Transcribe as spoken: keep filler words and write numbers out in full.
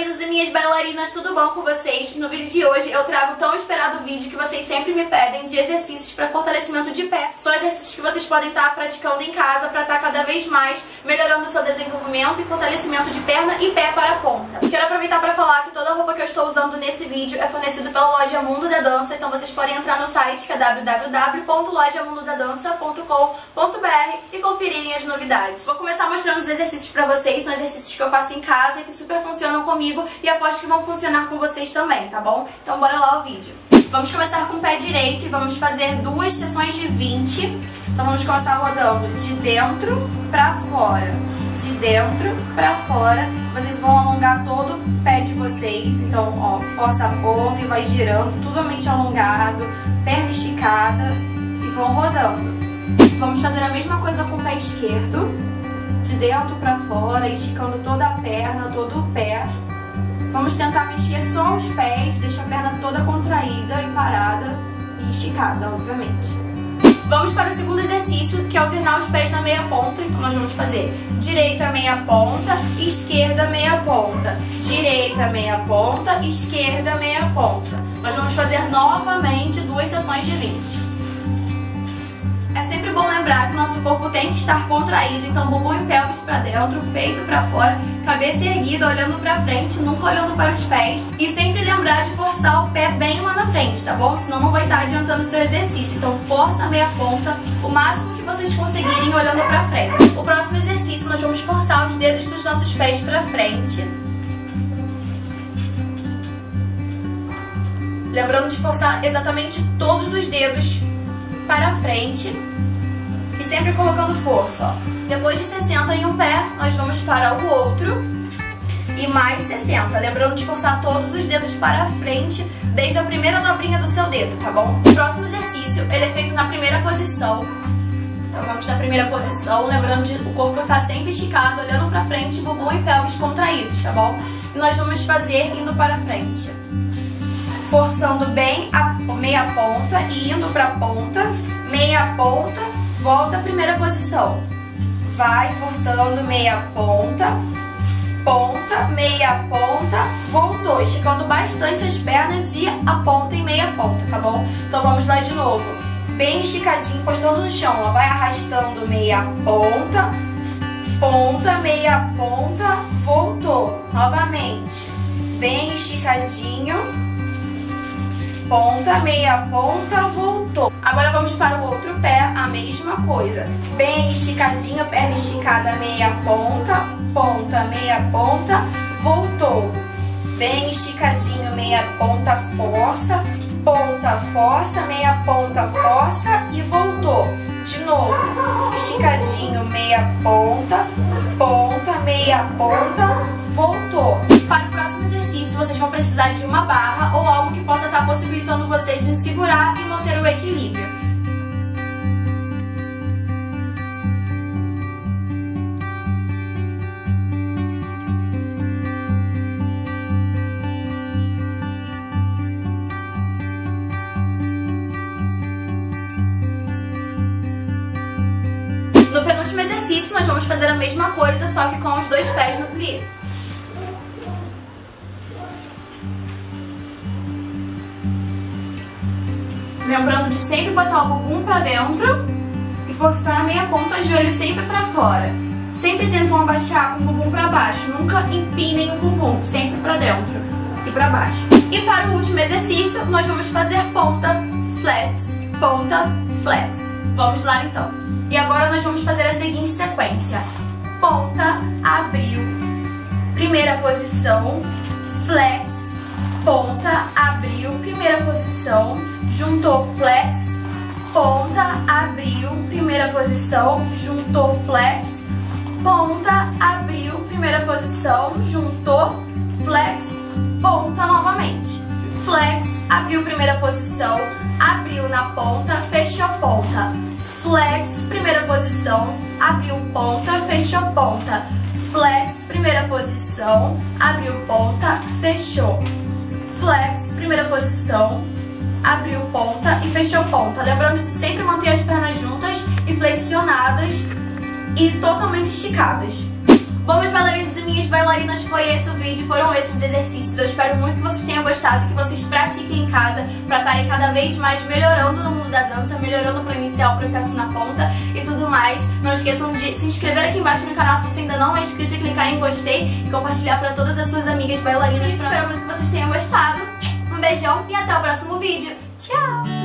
bailarinos e minhas bailarinas, tudo bom com vocês? No vídeo de hoje eu trago o tão esperado vídeo que vocês sempre me pedem de exercícios para fortalecimento de pé. São exercícios que vocês podem estar praticando em casa para estar cada vez mais melhorando o seu desenvolvimento e fortalecimento de perna e pé para a ponta. Quero aproveitar para falar que toda a roupa que eu estou usando nesse vídeo é fornecida pela Loja Mundo da Dança, então vocês podem entrar no site que é w w w ponto loja mundo da dança ponto com ponto b r e conferirem as novidades. Vou começar mostrando os exercícios para vocês, são exercícios que eu faço em casa e que super funcionam comigo e aposto que vão funcionar com vocês também, tá bom? Então bora lá ao vídeo. Vamos começar com o pé direito e vamos fazer duas sessões de vinte. Então vamos começar rodando de dentro pra fora, de dentro pra fora. Vocês vão alongar todo o pé de vocês, então ó, força a ponta e vai girando, tudo a mente alongado, perna esticada e vão rodando. Vamos fazer a mesma coisa com o pé esquerdo. De dentro pra fora, esticando toda a perna, todo o pé. Vamos tentar mexer só os pés, deixa a perna toda contraída e parada e esticada, obviamente. Vamos para o segundo exercício, que é alternar os pés na meia ponta. Então nós vamos fazer direita meia ponta, esquerda meia ponta, direita meia ponta, esquerda meia ponta. Nós vamos fazer novamente duas sessões de vinte. É sempre bom lembrar que o nosso corpo tem que estar contraído, então bumbum e pelvis para dentro, peito para fora, cabeça erguida, olhando para frente, nunca olhando para os pés. E sempre lembrar de forçar o pé bem lá na frente, tá bom? Senão não vai estar adiantando o seu exercício. Então força a meia ponta, o máximo que vocês conseguirem olhando para frente. O próximo exercício nós vamos forçar os dedos dos nossos pés para frente. Lembrando de forçar exatamente todos os dedos para frente e sempre colocando força, ó. Depois de sessenta em um pé, nós vamos para o outro e mais sessenta. Lembrando de forçar todos os dedos para frente, desde a primeira dobrinha do seu dedo, tá bom? O próximo exercício, ele é feito na primeira posição. Então vamos na primeira posição, lembrando de o corpo estar sempre esticado, olhando para frente, bumbum e pelvis contraídos, tá bom? E nós vamos fazer indo para frente, forçando bem a meia ponta e indo pra ponta, meia ponta, volta à primeira posição. Vai forçando meia ponta, ponta, meia ponta, voltou, esticando bastante as pernas e a ponta e meia ponta, tá bom? Então vamos lá de novo, bem esticadinho, encostando no chão, ó. Vai arrastando meia ponta, ponta, meia ponta, voltou, novamente, bem esticadinho. Ponta, meia ponta, voltou. Agora vamos para o outro pé, a mesma coisa. Bem esticadinho, perna esticada, meia ponta, ponta, meia ponta, voltou. Bem esticadinho, meia ponta, força, ponta, força, meia ponta, força e voltou. De novo, esticadinho, meia ponta, ponta, meia ponta, voltou. Para o próximo exercício, vocês vão precisar de uma barra ou algo que possa estar possibilitando vocês em segurar e manter o equilíbrio. No penúltimo exercício, nós vamos fazer a mesma coisa, só que com os dois pés no plié. Lembrando de sempre botar o bumbum pra dentro e forçar a meia ponta e o joelho sempre pra fora. Sempre tentam abaixar com o bumbum pra baixo, nunca empinem o bumbum, sempre pra dentro e pra baixo. E para o último exercício, nós vamos fazer ponta, flex, ponta, flex. Vamos lá então. E agora nós vamos fazer a seguinte sequência. Ponta, abriu, primeira posição, flex, ponta, abriu, primeira posição. Juntou flex, ponta, abriu, primeira posição, juntou flex, ponta, abriu, primeira posição, juntou flex, ponta novamente. Flex, abriu, primeira posição, abriu na ponta, fechou ponta. Flex, primeira posição, abriu ponta, fechou ponta. Flex, primeira posição, abriu ponta, fechou. Flex, primeira posição, abriu ponta e fechou ponta. Lembrando de sempre manter as pernas juntas e flexionadas e totalmente esticadas. Bom, meus bailarinos e minhas bailarinas, foi esse o vídeo, foram esses os exercícios. Eu espero muito que vocês tenham gostado, que vocês pratiquem em casa para estarem cada vez mais melhorando no mundo da dança, melhorando para iniciar o processo na ponta e tudo mais. Não esqueçam de se inscrever aqui embaixo no canal se você ainda não é inscrito e clicar em gostei e compartilhar para todas as suas amigas bailarinas. Pra... Espero muito que vocês tenham gostado. Um beijão e até o próximo vídeo. Tchau!